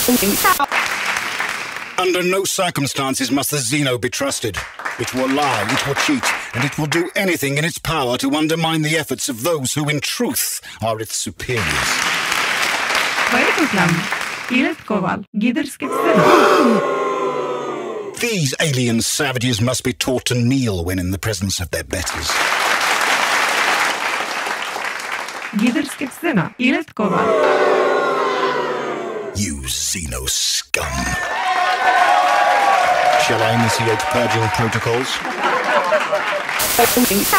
holding out. Under no circumstances must the Xeno be trusted. It will lie, it will cheat, and it will do anything in its power to undermine the efforts of those who in truth are its superiors. These alien savages must be taught to kneel when in the presence of their betters. You Xeno scum. Shall I initiate purging protocols?